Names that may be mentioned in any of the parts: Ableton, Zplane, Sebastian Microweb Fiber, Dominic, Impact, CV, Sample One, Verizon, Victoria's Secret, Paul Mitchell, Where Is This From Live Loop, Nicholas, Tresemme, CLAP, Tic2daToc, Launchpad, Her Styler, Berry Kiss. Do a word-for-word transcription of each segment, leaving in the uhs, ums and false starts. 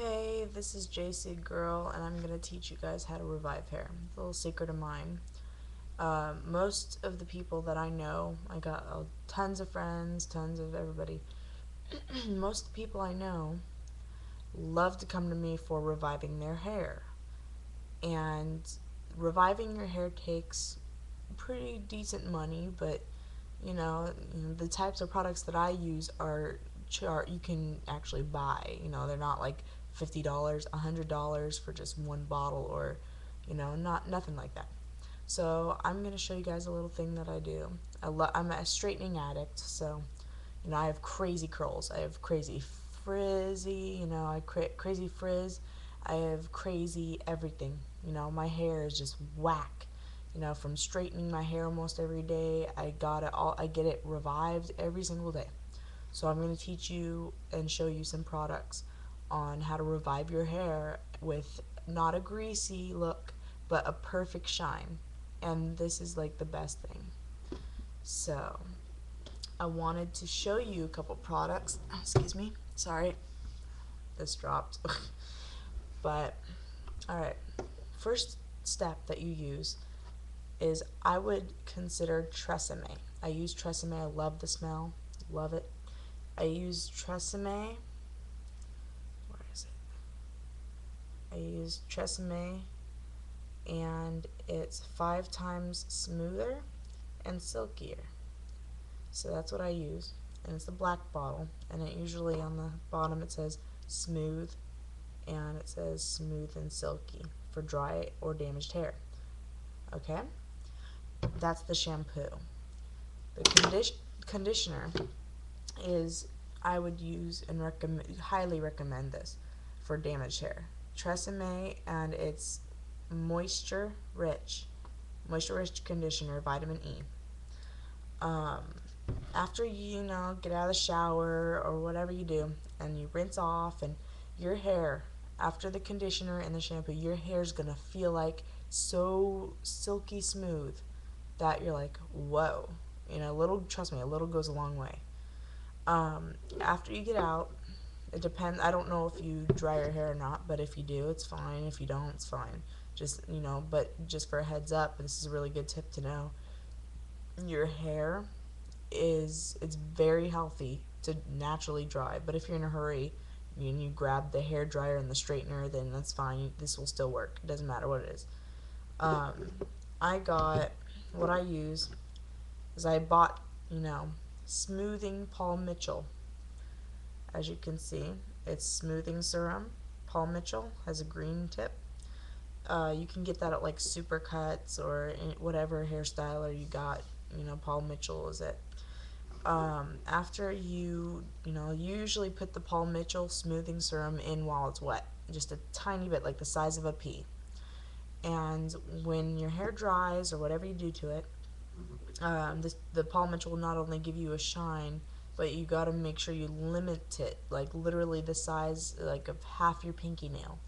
Hey, this is J C Girl, and I'm going to teach you guys how to revive hair. It's a little secret of mine. Uh, most of the people that I know, I got uh, tons of friends, tons of everybody, most of the people I know love to come to me for reviving their hair. And reviving your hair takes pretty decent money, but you know, the types of products that I use are char you can actually buy. You know, they're not like fifty dollars, one hundred dollars for just one bottle, or you know, not nothing like that. So I'm going to show you guys a little thing that I do. I lo I'm a straightening addict, so you know, I have crazy curls. I have crazy frizzy, you know, I cra crazy frizz. I have crazy everything. You know, my hair is just whack. You know, from straightening my hair almost every day, I got it all. I get it revived every single day. So I'm going to teach you and show you some products on how to revive your hair with not a greasy look, but a perfect shine. And this is like the best thing. So I wanted to show you a couple products. Excuse me. Sorry, this dropped. But all right, first step that you use is I would consider Tresemme. I use Tresemme. I love the smell. Love it. I use Tresemme. Where is it? I use Tresemme, and it's five times smoother and silkier. So that's what I use, and it's the black bottle, and it usually on the bottom it says smooth, and it says smooth and silky for dry or damaged hair. Okay, that's the shampoo. The condi conditioner is, I would use and recommend, highly recommend this for damaged hair. Tresemme, and it's moisture rich, moisture rich conditioner, vitamin E. Um, after you know get out of the shower or whatever you do, and you rinse off, and your hair after the conditioner and the shampoo, your hair's gonna feel like so silky smooth that you're like, whoa, you know, a little, trust me, a little goes a long way. Um, after you get out, it depends, I don't know if you dry your hair or not, but if you do, it's fine. If you don't, it's fine. Just, you know, but just for a heads up, this is a really good tip to know, your hair is, it's very healthy to naturally dry, but if you're in a hurry and you grab the hair dryer and the straightener, then that's fine, this will still work, it doesn't matter what it is. Um, I got, what I use is I bought, you know, Smoothing Paul Mitchell. As you can see, it's smoothing serum. Paul Mitchell has a green tip. Uh, you can get that at like Supercuts or whatever hair styler you got. You know, Paul Mitchell is it. Um, after you, you know, you usually put the Paul Mitchell smoothing serum in while it's wet, just a tiny bit, like the size of a pea. And when your hair dries or whatever you do to it, um, this, the Paul Mitchell will not only give you a shine, but you got to make sure you limit it, like literally the size like of half your pinky nail,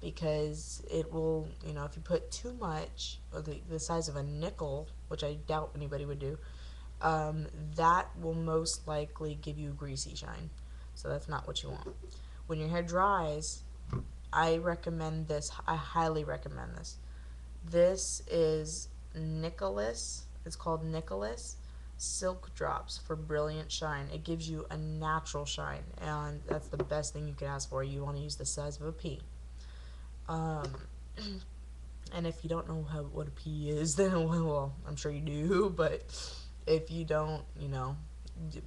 because it will, you know, if you put too much, or the, the size of a nickel, which I doubt anybody would do, um, that will most likely give you a greasy shine. So that's not what you want. When your hair dries, I recommend this. I highly recommend this. This is Nicholas. It's called Nicholas Silk Drops for Brilliant Shine. It gives you a natural shine, and that's the best thing you could ask for. You want to use the size of a pea. Um, and if you don't know how, what a pea is, then, well, I'm sure you do, but if you don't, you know,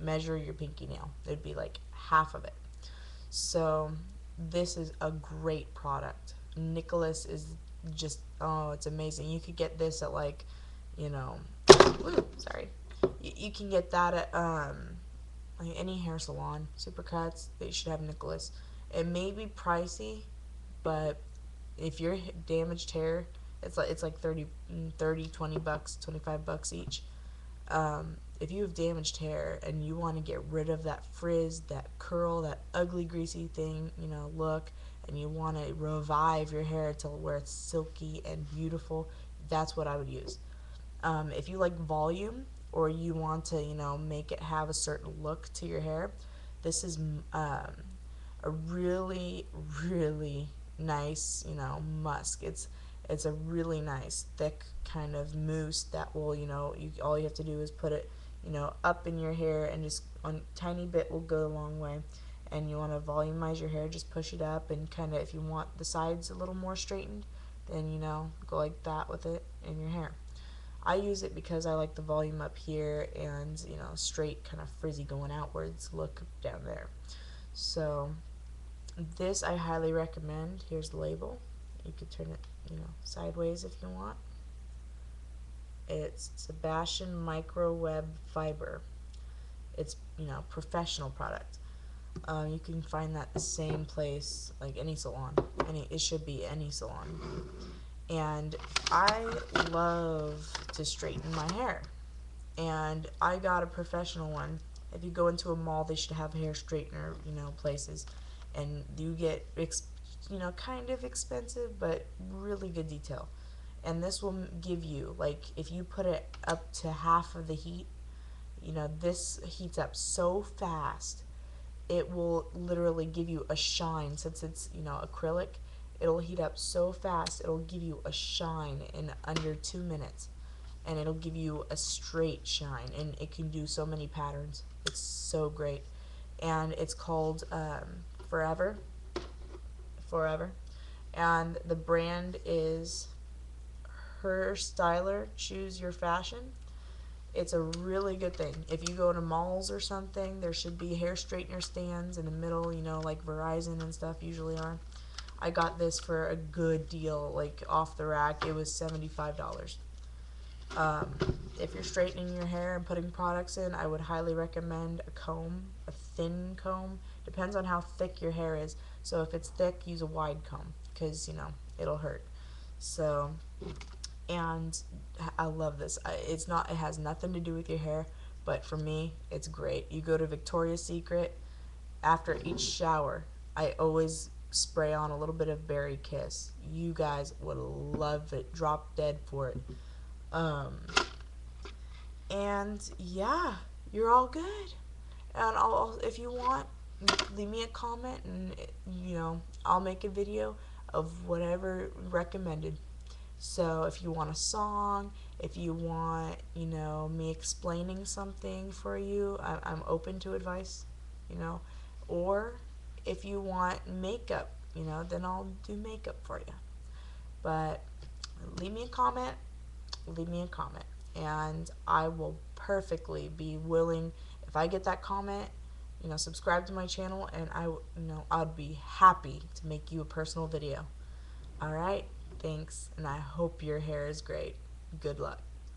measure your pinky nail. It'd be like half of it. So this is a great product. Nicholas is just, oh, it's amazing. You could get this at like, you know, ooh, sorry. You, you can get that at um, any hair salon. Supercuts, they should have Nicholas. It may be pricey, but if you're damaged hair, it's like it's like thirty, thirty, twenty bucks, twenty-five bucks each. Um, if you have damaged hair and you want to get rid of that frizz, that curl, that ugly greasy thing, you know, look, and you want to revive your hair till where it's silky and beautiful, that's what I would use. Um, if you like volume, or you want to, you know, make it have a certain look to your hair, this is um, a really, really nice, you know, musk. It's it's a really nice, thick kind of mousse that will, you know, you, all you have to do is put it, you know, up in your hair, and just a tiny bit will go a long way. And you want to volumize your hair, just push it up, and kind of, if you want the sides a little more straightened, then, you know, go like that with it in your hair. I use it because I like the volume up here and, you know, straight kind of frizzy going outwards look down there. So this I highly recommend. Here's the label. You could turn it, you know, sideways if you want. It's Sebastian Microweb Fiber. It's, you know, professional product. Uh, you can find that the same place, like any salon. Any it should be any salon. And I love to straighten my hair. And I got a professional one. If you go into a mall, they should have hair straightener, you know, places. And you get, ex you know, kind of expensive, but really good detail. And this will give you, like, if you put it up to half of the heat, you know, this heats up so fast. It will literally give you a shine. Since it's, you know, acrylic, it'll heat up so fast, it'll give you a shine in under two minutes. And it'll give you a straight shine. And it can do so many patterns. It's so great. And it's called um, Forever. Forever. And the brand is Her Styler. Choose your fashion. It's a really good thing. If you go to malls or something, there should be hair straightener stands in the middle, you know, like Verizon and stuff usually are. I got this for a good deal, like off the rack. It was seventy-five dollars. Um, if you're straightening your hair and putting products in, I would highly recommend a comb, a thin comb. Depends on how thick your hair is. So if it's thick, use a wide comb because, you know, it'll hurt. So... and I love this. It's not, it has nothing to do with your hair, but for me, it's great. You go to Victoria's Secret, after each shower, I always spray on a little bit of Berry Kiss. You guys would love it. Drop dead for it. Um, and yeah, you're all good. And I'll, if you want, leave me a comment, and, you know, I'll make a video of whatever recommended. So if you want a song, if you want, you know, me explaining something for you, I, I'm open to advice, you know. Or if you want makeup, you know, then I'll do makeup for you. But leave me a comment, leave me a comment, and I will perfectly be willing, if I get that comment, you know, subscribe to my channel, and I, you know, I'd be happy to make you a personal video. All right. Thanks, and I hope your hair is great. Good luck.